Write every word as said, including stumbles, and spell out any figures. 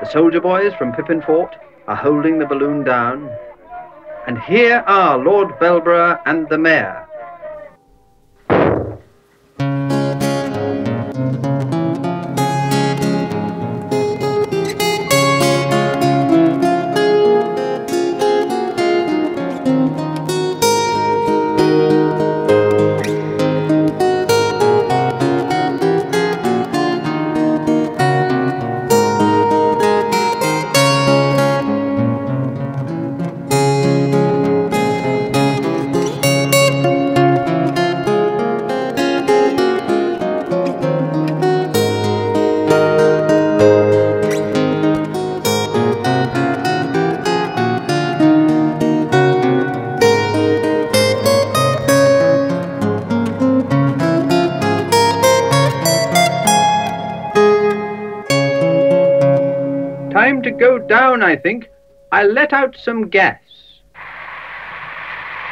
The soldier boys from Pippin Fort are holding the balloon down. And here are Lord Belborough and the Mayor. Time to go down, I think. I'll let out some gas.